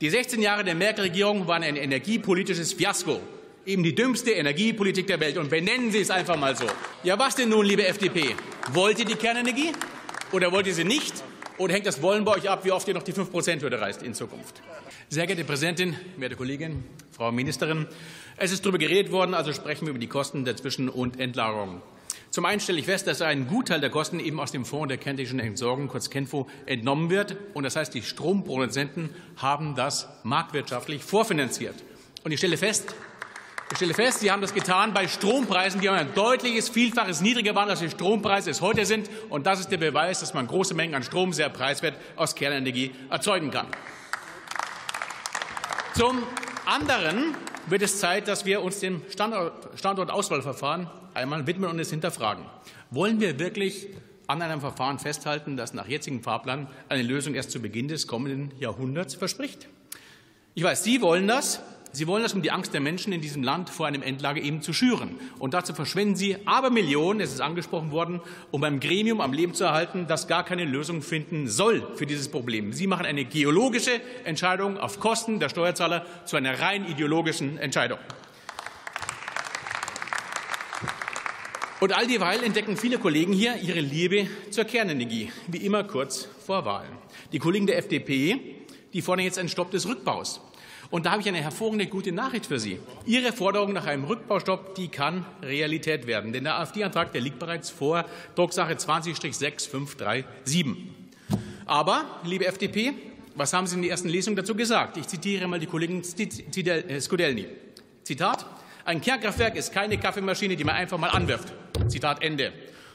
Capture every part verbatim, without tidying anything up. Die sechzehn Jahre der Merkel-Regierung waren ein energiepolitisches Fiasko. Eben die dümmste Energiepolitik der Welt. Und benennen Sie es einfach mal so. Ja, was denn nun, liebe F D P? Wollt ihr die Kernenergie oder wollt ihr sie nicht? Oder hängt das Wollen bei euch ab, wie oft ihr noch die fünf Prozent-Hürde reißt in Zukunft? Sehr geehrte Präsidentin, werte Kollegin, Frau Ministerin, es ist darüber geredet worden, also sprechen wir über die Kosten der Zwischen- und Endlagerung. Zum einen stelle ich fest, dass ein Gutteil der Kosten eben aus dem Fonds der kentischen Entsorgung, kurz KENFO, entnommen wird. Und das heißt, die Stromproduzenten haben das marktwirtschaftlich vorfinanziert. Und ich stelle fest, Ich stelle fest, Sie haben das getan bei Strompreisen, die ein deutliches Vielfaches niedriger waren, als die Strompreise es heute sind. Und das ist der Beweis, dass man große Mengen an Strom sehr preiswert aus Kernenergie erzeugen kann. Zum anderen wird es Zeit, dass wir uns dem Standortauswahlverfahren einmal widmen und es hinterfragen. Wollen wir wirklich an einem Verfahren festhalten, das nach jetzigem Fahrplan eine Lösung erst zu Beginn des kommenden Jahrhunderts verspricht? Ich weiß, Sie wollen das. Sie wollen das, um die Angst der Menschen in diesem Land vor einem Endlager eben zu schüren. Und dazu verschwenden Sie Abermillionen, es ist angesprochen worden, um beim Gremium am Leben zu erhalten, das gar keine Lösung finden soll für dieses Problem. Sie machen eine geologische Entscheidung auf Kosten der Steuerzahler zu einer rein ideologischen Entscheidung. Und all die Weile entdecken viele Kollegen hier ihre Liebe zur Kernenergie, wie immer kurz vor Wahlen. Die Kollegen der F D P, die fordern jetzt einen Stopp des Rückbaus. Und da habe ich eine hervorragende gute Nachricht für Sie. Ihre Forderung nach einem Rückbaustopp, die kann Realität werden. Denn der AfD-Antrag, der liegt bereits vor, Drucksache zwanzig sechs fünf drei sieben. Aber, liebe F D P, was haben Sie in der ersten Lesung dazu gesagt? Ich zitiere mal die Kollegin Skudelny. Zitat, ein Kernkraftwerk ist keine Kaffeemaschine, die man einfach mal anwirft. Zitat Ende.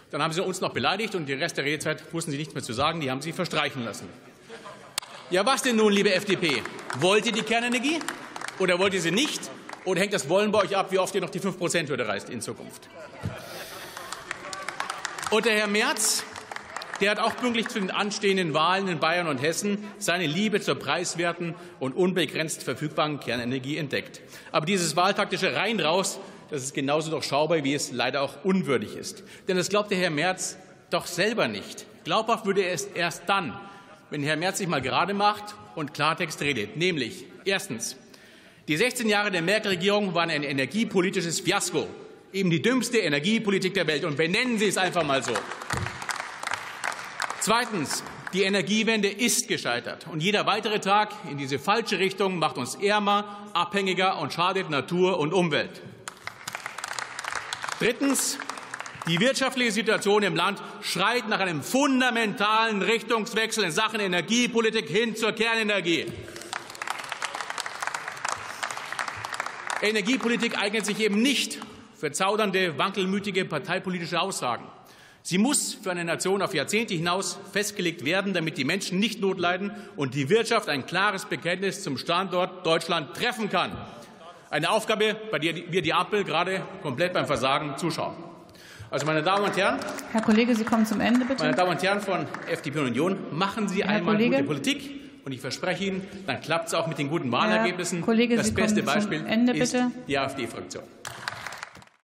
Dann haben Sie uns noch beleidigt und den Rest der Redezeit wussten Sie nichts mehr zu sagen. Die haben Sie verstreichen lassen. Ja, was denn nun, liebe F D P? Wollt ihr die Kernenergie oder wollt ihr sie nicht? Oder hängt das Wollen bei euch ab, wie oft ihr noch die fünf Prozent-Hürde reißt in Zukunft? Und der Herr Merz, der hat auch pünktlich zu den anstehenden Wahlen in Bayern und Hessen seine Liebe zur preiswerten und unbegrenzt verfügbaren Kernenergie entdeckt. Aber dieses wahltaktische Rein raus, das ist genauso durchschaubar, wie es leider auch unwürdig ist. Denn das glaubt der Herr Merz doch selber nicht. Glaubhaft würde er es erst dann, wenn Herr Merz sich mal gerade macht und Klartext redet, nämlich erstens, die sechzehn Jahre der Merkel-Regierung waren ein energiepolitisches Fiasko, eben die dümmste Energiepolitik der Welt. Und benennen Sie es einfach mal so. Zweitens, die Energiewende ist gescheitert. Und jeder weitere Tag in diese falsche Richtung macht uns ärmer, abhängiger und schadet Natur und Umwelt. Drittens, die wirtschaftliche Situation im Land schreit nach einem fundamentalen Richtungswechsel in Sachen Energiepolitik hin zur Kernenergie. Energiepolitik eignet sich eben nicht für zaudernde, wankelmütige parteipolitische Aussagen. Sie muss für eine Nation auf Jahrzehnte hinaus festgelegt werden, damit die Menschen nicht Not leiden und die Wirtschaft ein klares Bekenntnis zum Standort Deutschland treffen kann. Eine Aufgabe, bei der wir die Ampel gerade komplett beim Versagen zuschauen. Also, meine Damen und Herren, Herr Kollege, Sie kommen zum Ende, bitte. Meine Damen und Herren von F D P und Union, machen Sie einmal gute Politik. Und ich verspreche Ihnen, dann klappt es auch mit den guten Wahlergebnissen. Herr Kollege, das beste Beispiel ist die AfD-Fraktion.